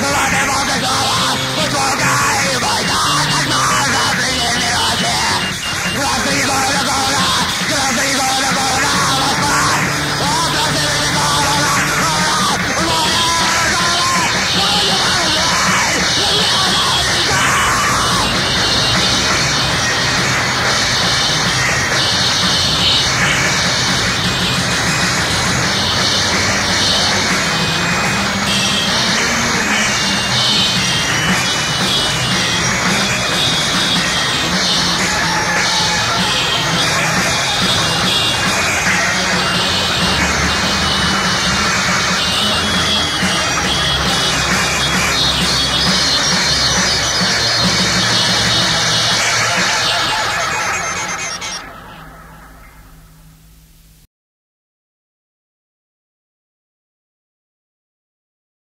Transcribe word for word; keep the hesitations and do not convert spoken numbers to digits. Let them all go.